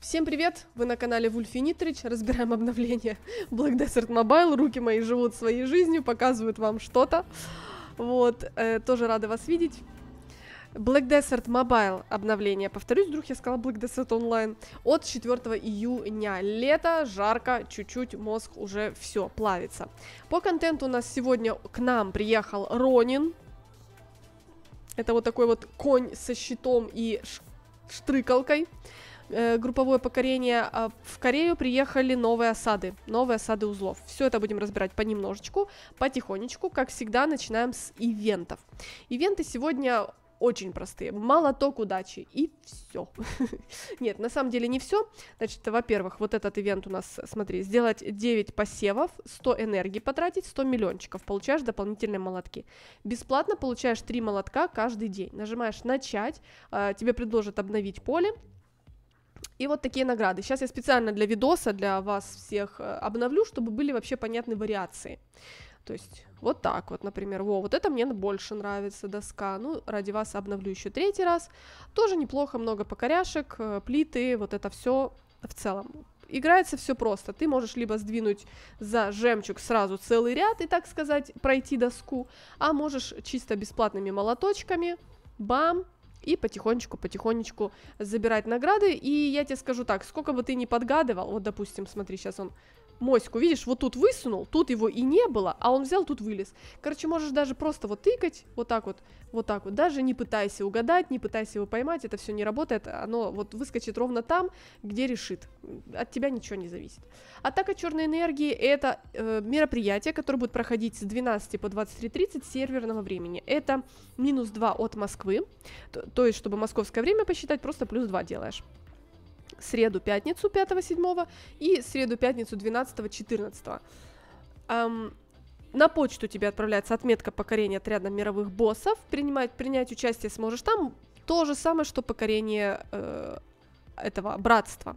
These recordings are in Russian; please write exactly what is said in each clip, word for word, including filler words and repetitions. Всем привет! Вы на канале Вульфи Нитрич. Разбираем обновление Black Desert Mobile. Руки мои живут своей жизнью, показывают вам что-то. Вот, э, тоже рада вас видеть. Black Desert Mobile обновление. Повторюсь, вдруг я сказала Black Desert Online. От четвёртого июня. Лето, жарко, чуть-чуть, мозг уже все плавится. По контенту у нас сегодня к нам приехал Ронин. Это вот такой вот конь со щитом и штрыкалкой. Групповое покорение. В Корею приехали новые осады, новые осады узлов. Все это будем разбирать понемножечку, потихонечку. Как всегда, начинаем с ивентов. Ивенты сегодня очень простые. Молоток удачи и все. Нет, на самом деле не все. Значит, во-первых, вот этот ивент у нас, смотри, сделать девять посевов, сто энергии потратить, сто миллиончиков. Получаешь дополнительные молотки. Бесплатно получаешь три молотка каждый день. Нажимаешь «Начать», тебе предложат обновить поле. И вот такие награды. Сейчас я специально для видоса, для вас всех обновлю, чтобы были вообще понятны вариации. То есть вот так вот, например. Во, вот это мне больше нравится доска. Ну, ради вас обновлю еще третий раз. Тоже неплохо, много покоряшек, плиты, вот это все в целом. Играется все просто. Ты можешь либо сдвинуть за жемчуг сразу целый ряд и, так сказать, пройти доску, а можешь чисто бесплатными молоточками, бам, и потихонечку-потихонечку забирать награды. И я тебе скажу так, сколько бы ты ни подгадывал, вот, допустим, смотри, сейчас он моську, видишь, вот тут высунул, тут его и не было, а он взял, тут вылез. Короче, можешь даже просто вот тыкать, вот так вот, вот так вот, даже не пытайся угадать, не пытайся его поймать, это все не работает, оно вот выскочит ровно там, где решит. От тебя ничего не зависит. Атака черной энергии — это э, мероприятие, которое будет проходить с двенадцати по двадцать три тридцать северного времени. Это минус два от Москвы, то, то есть, чтобы московское время посчитать, просто плюс два делаешь. Среду, пятницу пятого седьмого и среду, пятницу двенадцатого четырнадцатого. Эм, на почту тебе отправляется отметка покорения отряда мировых боссов. Принимать, принять участие сможешь там. То же самое, что покорение э, этого братства.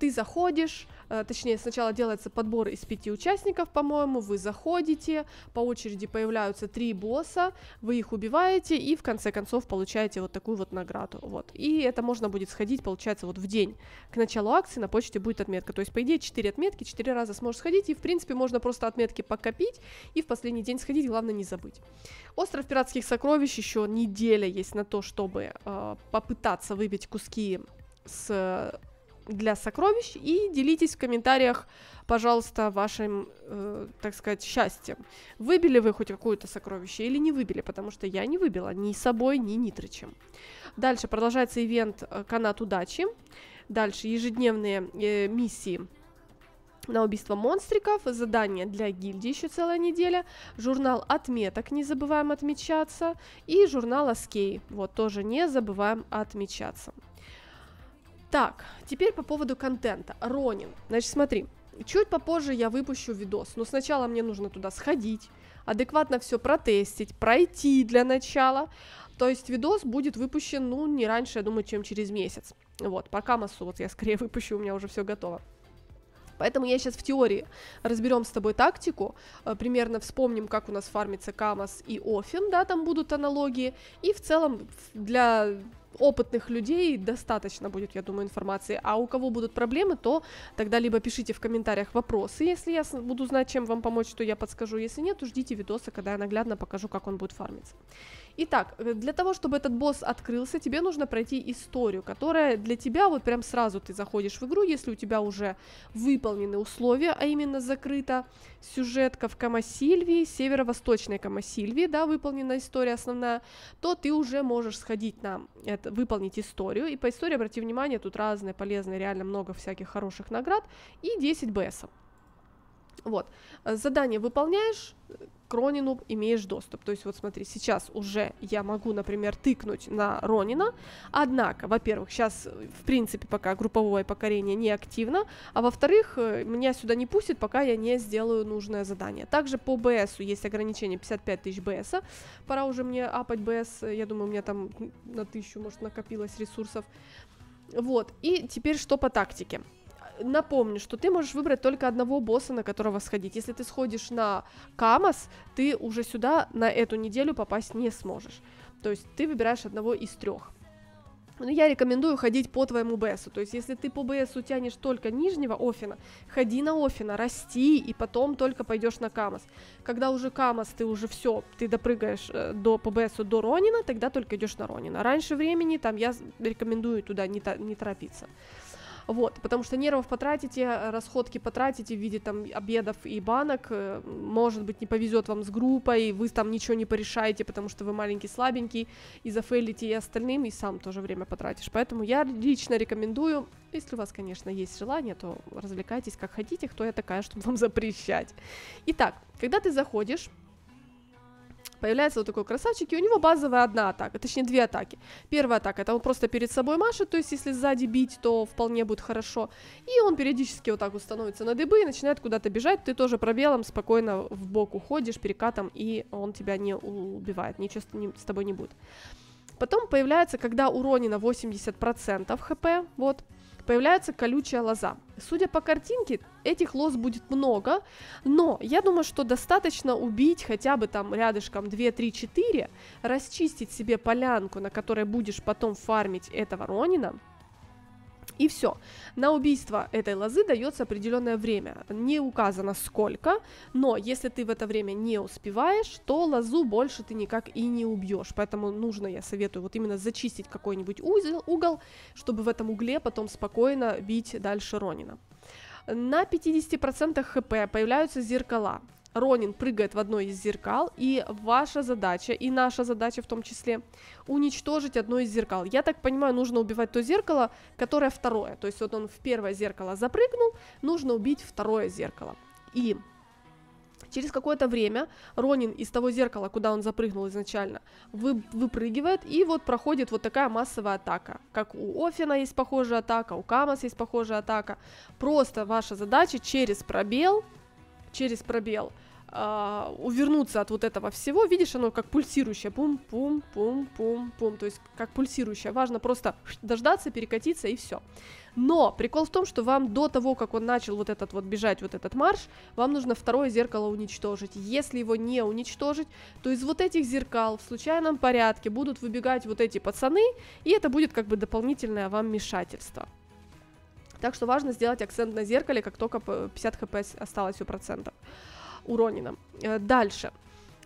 Ты заходишь, э, точнее, сначала делается подбор из пяти участников, по-моему. Вы заходите, по очереди появляются три босса, вы их убиваете и в конце концов получаете вот такую вот награду. Вот. И это можно будет сходить, получается, вот в день к началу акции на почте будет отметка. То есть, по идее, четыре отметки, четыре раза сможешь сходить. И, в принципе, можно просто отметки покопить и в последний день сходить, главное не забыть. Остров пиратских сокровищ, еще неделя есть на то, чтобы э, попытаться выбить куски с... для сокровищ, и делитесь в комментариях, пожалуйста, вашим, э, так сказать, счастьем. Выбили вы хоть какое-то сокровище или не выбили, потому что я не выбила ни собой, ни Нитричем. Дальше продолжается ивент «Канат удачи». Дальше ежедневные э, миссии на убийство монстриков, задание для гильдии еще целая неделя, журнал отметок, не забываем отмечаться, и журнал Аскей, вот, тоже не забываем отмечаться. Так, теперь по поводу контента. Ронин. Значит, смотри, чуть попозже я выпущу видос, но сначала мне нужно туда сходить, адекватно все протестить, пройти для начала. То есть видос будет выпущен, ну, не раньше, я думаю, чем через месяц. Вот, по Камасу вот я скорее выпущу, у меня уже все готово. Поэтому я сейчас в теории разберем с тобой тактику, примерно вспомним, как у нас фармится Камус и Офин, да, там будут аналогии, и в целом для... опытных людей достаточно будет, я думаю, информации, а у кого будут проблемы, то тогда либо пишите в комментариях вопросы, если я буду знать, чем вам помочь, то я подскажу, если нет, то ждите видоса, когда я наглядно покажу, как он будет фармиться. Итак, для того, чтобы этот босс открылся, тебе нужно пройти историю, которая для тебя, вот прям сразу ты заходишь в игру, если у тебя уже выполнены условия, а именно закрыта сюжетка в Камасильвии, северо-восточной Камасильвии, да, выполнена история основная, то ты уже можешь сходить на это, выполнить историю, и по истории, обрати внимание, тут разные, полезные, реально много всяких хороших наград, и десять бэ эсов. Вот, задание выполняешь, к Ронину имеешь доступ. То есть вот смотри, сейчас уже я могу, например, тыкнуть на Ронина. Однако, во-первых, сейчас в принципе пока групповое покорение не активно, а во-вторых, меня сюда не пустит, пока я не сделаю нужное задание. Также по бэ эсу есть ограничение пятьдесят пять тысяч бэ эса. Пора уже мне апать бэ эс, я думаю, у меня там на тысячу, может, накопилось ресурсов. Вот, и теперь что по тактике. Напомню, что ты можешь выбрать только одного босса, на которого сходить. Если ты сходишь на Камус, ты уже сюда на эту неделю попасть не сможешь. То есть ты выбираешь одного из трех. Я рекомендую ходить по твоему БСу. То есть, если ты по БСу тянешь только нижнего Офина, ходи на Офина, расти, и потом только пойдешь на Камос. Когда уже Камос, ты уже все, ты допрыгаешь до, по БСу до Ронина, тогда только идешь на Ронина. Раньше времени там я рекомендую туда не, не торопиться. Вот, потому что нервов потратите, расходки потратите в виде там обедов и банок, может быть, не повезет вам с группой, вы там ничего не порешаете, потому что вы маленький, слабенький, и зафейлите и остальным, и сам тоже время потратишь. Поэтому я лично рекомендую, если у вас, конечно, есть желание, то развлекайтесь как хотите, кто я такая, чтобы вам запрещать. Итак, когда ты заходишь, появляется вот такой красавчик, и у него базовая одна атака, точнее две атаки. Первая атака, это он просто перед собой машет, то есть если сзади бить, то вполне будет хорошо. И он периодически вот так вот становится на дыбы и начинает куда-то бежать, ты тоже пробелом спокойно в бок уходишь, перекатом, и он тебя не убивает, ничего с тобой не будет. Потом появляется, когда у Ронина восемьдесят процентов хп, вот, появляется колючая лоза. Судя по картинке, этих лоз будет много, но я думаю, что достаточно убить хотя бы там рядышком два, три, четыре, расчистить себе полянку, на которой будешь потом фармить этого Ронина, и все. На убийство этой лозы дается определенное время, не указано сколько, но если ты в это время не успеваешь, то лозу больше ты никак и не убьешь, поэтому нужно, я советую, вот именно зачистить какой-нибудь угол, чтобы в этом угле потом спокойно бить дальше Ронина. На пятидесяти процентах хп появляются зеркала. Ронин прыгает в одно из зеркал, и ваша задача, и наша задача в том числе, уничтожить одно из зеркал. Я так понимаю, нужно убивать то зеркало, которое второе. То есть вот он в первое зеркало запрыгнул, нужно убить второе зеркало. И через какое-то время Ронин из того зеркала, куда он запрыгнул изначально, выпрыгивает, и вот проходит вот такая массовая атака. Как у Офина есть похожая атака, у Камас есть похожая атака. Просто ваша задача через пробел... через пробел, э, увернуться от вот этого всего, видишь, оно как пульсирующее, пум-пум-пум-пум-пум, то есть как пульсирующее, важно просто дождаться, перекатиться и все. Но прикол в том, что вам до того, как он начал вот этот вот бежать, вот этот марш, вам нужно второе зеркало уничтожить. Если его не уничтожить, то из вот этих зеркал в случайном порядке будут выбегать вот эти пацаны, и это будет как бы дополнительное вам вмешательство. Так что важно сделать акцент на зеркале, как только пятьдесят хп осталось у процентов у Ронина. Дальше.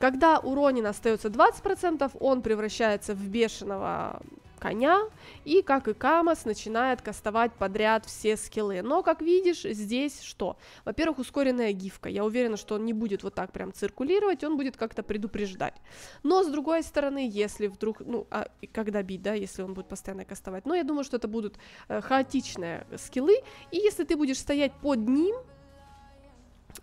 Когда у Ронина остается двадцать процентов, он превращается в бешеного коня, и, как и Камас, начинает кастовать подряд все скиллы. Но, как видишь, здесь что? Во-первых, ускоренная гифка. Я уверена, что он не будет вот так прям циркулировать, он будет как-то предупреждать. Но, с другой стороны, если вдруг, ну, а когда бить, да, если он будет постоянно кастовать, но я думаю, что это будут э, хаотичные скиллы, и если ты будешь стоять под ним,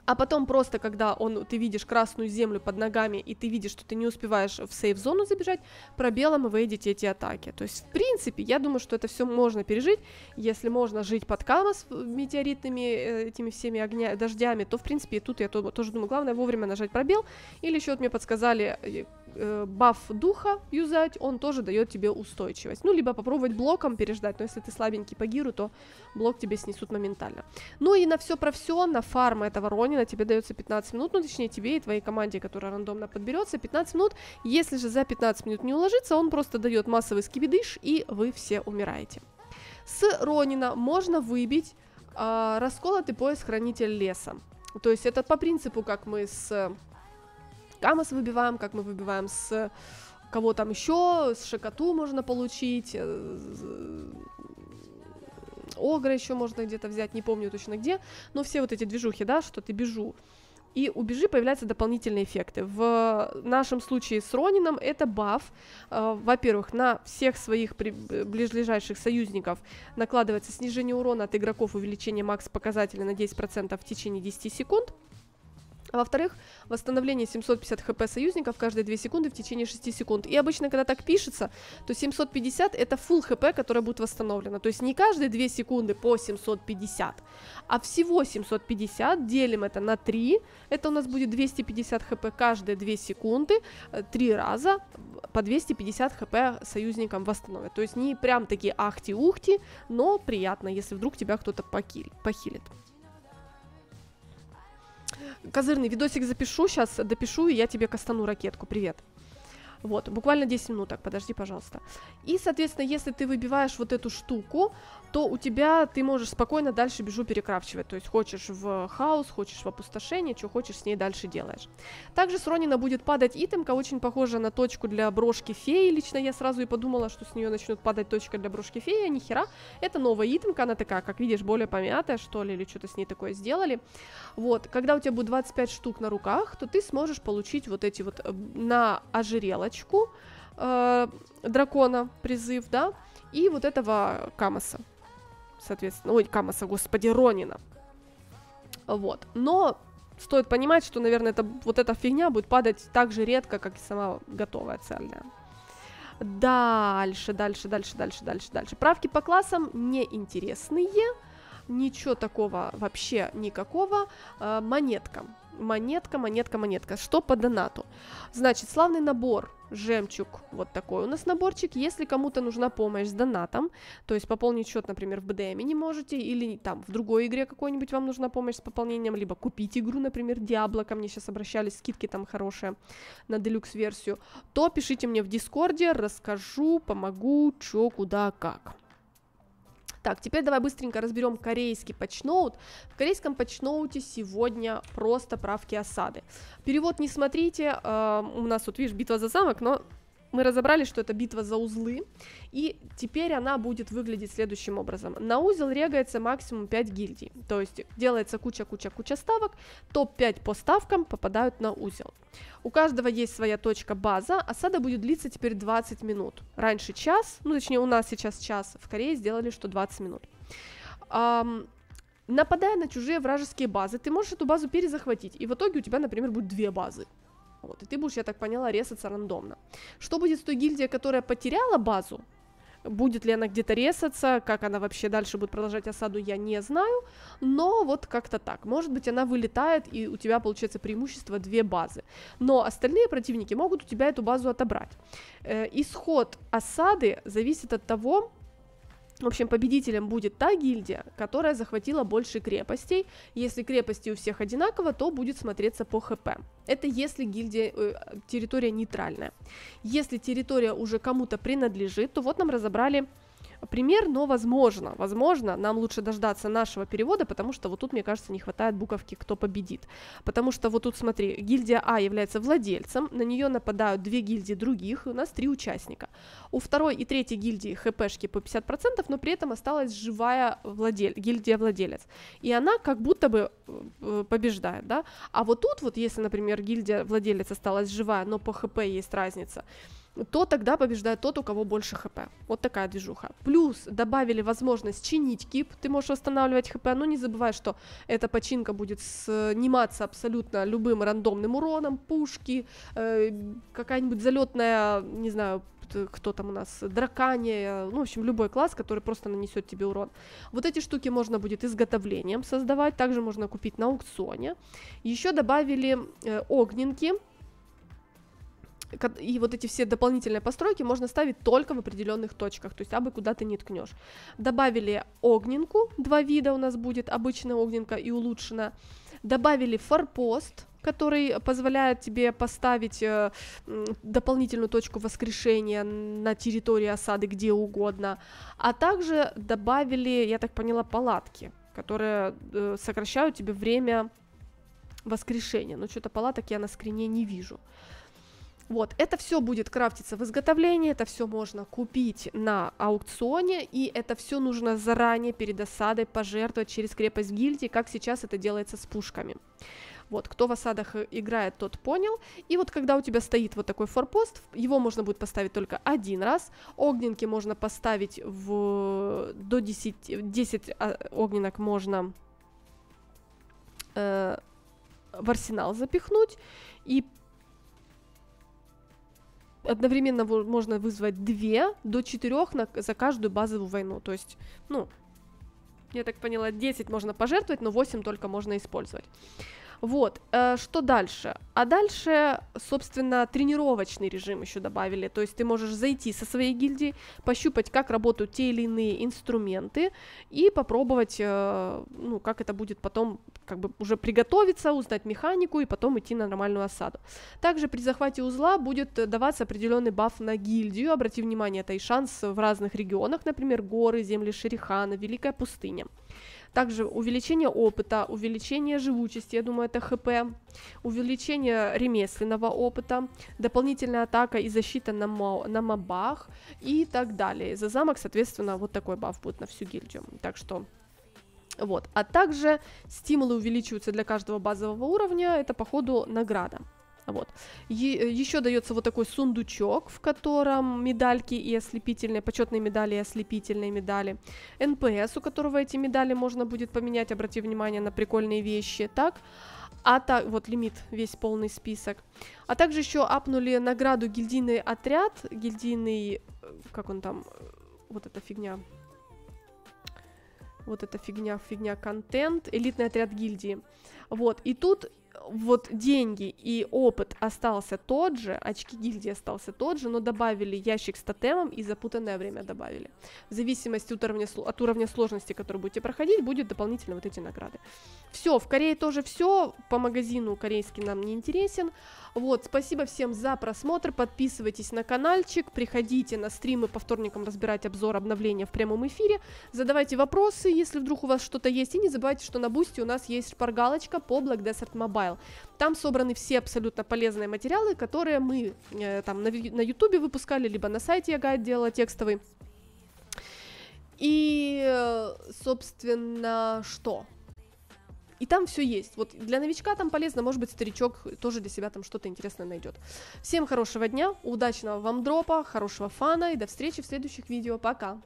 а потом просто, когда он, ты видишь красную землю под ногами, и ты видишь, что ты не успеваешь в сейф-зону забежать, пробелом выйдете эти атаки. То есть, в принципе, я думаю, что это все можно пережить. Если можно жить под Камос метеоритными этими всеми огня, дождями, то, в принципе, и тут я тоже думаю, главное вовремя нажать пробел. Или еще вот мне подсказали э, баф духа юзать, он тоже дает тебе устойчивость. Ну, либо попробовать блоком переждать, но если ты слабенький по гиру, то блок тебе снесут моментально. Ну и на все про все, на фарм этого Ронина тебе дается пятнадцать минут, ну точнее тебе и твоей команде, которая рандомно подберется, пятнадцать минут. Если же за пятнадцать минут не уложится, он просто дает массовый скибидыш, и вы все умираете. С Ронина можно выбить э, расколотый пояс хранитель леса. То есть это по принципу, как мы с Камос выбиваем, как мы выбиваем с кого там еще, с Шикоту можно получить... Э, Огра еще можно где-то взять, не помню точно где, но все вот эти движухи, да, что ты бежу, и у бежи появляются дополнительные эффекты. В нашем случае с Ронином это баф, э, во-первых, на всех своих при... ближайших союзников накладывается снижение урона от игроков, увеличение макс показателя на десять процентов в течение десяти секунд. А во-вторых, восстановление семьсот пятьдесят хп союзников каждые две секунды в течение шести секунд. И обычно, когда так пишется, то семьсот пятьдесят это full хп, которое будет восстановлено. То есть не каждые две секунды по семьсот пятьдесят, а всего семьсот пятьдесят, делим это на три. Это у нас будет двести пятьдесят хп каждые две секунды, три раза по двести пятьдесят хп союзникам восстановят. То есть не прям такие ахти-ухти, но приятно, если вдруг тебя кто-то похилит. Козырный видосик запишу, сейчас допишу, и я тебе кастану ракетку, привет. Вот, буквально десять минут, так, подожди, пожалуйста. И, соответственно, если ты выбиваешь вот эту штуку, то у тебя, ты можешь спокойно дальше бежу перекрафчивать. То есть хочешь в хаос, хочешь в опустошение, что хочешь с ней дальше делаешь. Также с Ронина будет падать итемка, очень похожа на точку для брошки феи. Лично я сразу и подумала, что с нее начнет падать точка для брошки феи, а нихера. Это новая итемка, она такая, как видишь, более помятая, что ли, или что-то с ней такое сделали. Вот, когда у тебя будет двадцать пять штук на руках, то ты сможешь получить вот эти вот на ожерелочку э, дракона призыв, да, и вот этого Камаса, соответственно, ой, Камаса, господи, Ронина. Вот, но стоит понимать, что, наверное, это, вот эта фигня будет падать так же редко, как и сама готовая цельная. Дальше, дальше, дальше, дальше, дальше, дальше. Правки по классам неинтересные, ничего такого вообще никакого. Э, монетка, монетка, монетка, монетка. Что по донату? Значит, славный набор, жемчуг, вот такой у нас наборчик. Если кому-то нужна помощь с донатом, то есть пополнить счет, например, в бэ дэ эм не можете, или там в другой игре какой-нибудь вам нужна помощь с пополнением, либо купить игру, например, Диабло, ко мне сейчас обращались, скидки там хорошие на делюкс-версию, то пишите мне в Дискорде, расскажу, помогу, чё, куда, как. Так, теперь давай быстренько разберем корейский патчноут. В корейском патчноуте сегодня просто правки осады. Перевод не смотрите, э, у нас тут, видишь, битва за замок, но мы разобрали, что это битва за узлы. И теперь она будет выглядеть следующим образом. На узел регается максимум пять гильдий, то есть делается куча-куча-куча ставок, топ пять по ставкам попадают на узел. У каждого есть своя точка база, осада будет длиться теперь двадцать минут. Раньше час, ну точнее у нас сейчас час, в Корее сделали, что двадцать минут. Ам... Нападая на чужие вражеские базы, ты можешь эту базу перезахватить, и в итоге у тебя, например, будет две базы. Вот, и ты будешь, я так поняла, ресаться рандомно. Что будет с той гильдией, которая потеряла базу? Будет ли она где-то ресаться, как она вообще дальше будет продолжать осаду, я не знаю. Но вот как-то так. Может быть, она вылетает, и у тебя получается преимущество две базы. Но остальные противники могут у тебя эту базу отобрать. Э, исход осады зависит от того... В общем, победителем будет та гильдия, которая захватила больше крепостей. Если крепости у всех одинаково, то будет смотреться по хп. Это если гильдия, э, территория нейтральная. Если территория уже кому-то принадлежит, то вот нам разобрали пример, но возможно, возможно, нам лучше дождаться нашего перевода, потому что вот тут, мне кажется, не хватает буковки «кто победит». Потому что вот тут, смотри, гильдия А является владельцем, на нее нападают две гильдии других, и у нас три участника. У второй и третьей гильдии хпшки по пятьдесят процентов, но при этом осталась живая владель... гильдия-владелец, и она как будто бы побеждает, да? А вот тут вот, если, например, гильдия-владелец осталась живая, но по хп есть разница, то тогда побеждает тот, у кого больше хп. Вот такая движуха. Плюс добавили возможность чинить кип, ты можешь восстанавливать хп, но не забывай, что эта починка будет сниматься абсолютно любым рандомным уроном, пушки, э, какая-нибудь залетная, не знаю, кто там у нас, Дракания, ну, в общем, любой класс, который просто нанесет тебе урон. Вот эти штуки можно будет изготовлением создавать, также можно купить на аукционе. Еще добавили э, огненки, и вот эти все дополнительные постройки можно ставить только в определенных точках, то есть абы куда ты не ткнешь. Добавили огненку, два вида у нас будет, обычная огненка и улучшенная. Добавили форпост, который позволяет тебе поставить э, дополнительную точку воскрешения на территории осады где угодно. А также добавили, я так поняла, палатки, которые э, сокращают тебе время воскрешения. Но что-то палаток я на скрине не вижу. Вот, это все будет крафтиться в изготовлении, это все можно купить на аукционе, и это все нужно заранее перед осадой пожертвовать через крепость гильдии, как сейчас это делается с пушками. Вот, кто в осадах играет, тот понял. И вот когда у тебя стоит вот такой форпост, его можно будет поставить только один раз. Огненки можно поставить в... до десяти, десять огненок можно... Э, в арсенал запихнуть, и... Одновременно можно вызвать две до четырёх на, за каждую базовую войну. То есть, ну, я так поняла, десять можно пожертвовать, но восемь только можно использовать. Вот, э, что дальше? А дальше, собственно, тренировочный режим еще добавили. То есть ты можешь зайти со своей гильдии, пощупать, как работают те или иные инструменты, и попробовать, э, ну, как это будет потом как бы уже приготовиться, узнать механику и потом идти на нормальную осаду. Также при захвате узла будет даваться определенный баф на гильдию. Обрати внимание, это и шанс в разных регионах, например, горы, земли Шерихана, Великая Пустыня. Также увеличение опыта, увеличение живучести, я думаю, это ХП, увеличение ремесленного опыта, дополнительная атака и защита на, мо на мобах и так далее. За замок, соответственно, вот такой баф будет на всю гильдию. Так что... Вот. А также стимулы увеличиваются для каждого базового уровня, это по ходу награда. Вот. Е- еще дается вот такой сундучок, в котором медальки и ослепительные, почетные медали и ослепительные медали. эн пэ эс, у которого эти медали можно будет поменять, обрати внимание на прикольные вещи, так? А так, вот лимит, весь полный список. А также еще апнули награду гильдийный отряд, гильдийный, как он там, вот эта фигня... Вот это фигня, фигня, контент, элитный отряд гильдии. Вот, и тут вот деньги и опыт остался тот же, очки гильдии остался тот же, но добавили ящик с тотемом и запутанное время добавили. В зависимости от уровня, от уровня сложности, который будете проходить, будет дополнительно вот эти награды. Все, в Корее тоже все, по магазину корейский нам не интересен. Вот, спасибо всем за просмотр, подписывайтесь на каналчик, приходите на стримы по вторникам разбирать обзор обновления в прямом эфире, задавайте вопросы, если вдруг у вас что-то есть, и не забывайте, что на Boosty у нас есть шпаргалочка по Black Desert Mobile, там собраны все абсолютно полезные материалы, которые мы э, там на ютубе выпускали, либо на сайте я гайд делала текстовый, и, собственно, что... И там все есть. Вот для новичка там полезно, может быть, старичок тоже для себя там что-то интересное найдет. Всем хорошего дня, удачного вам дропа, хорошего фана и до встречи в следующих видео. Пока!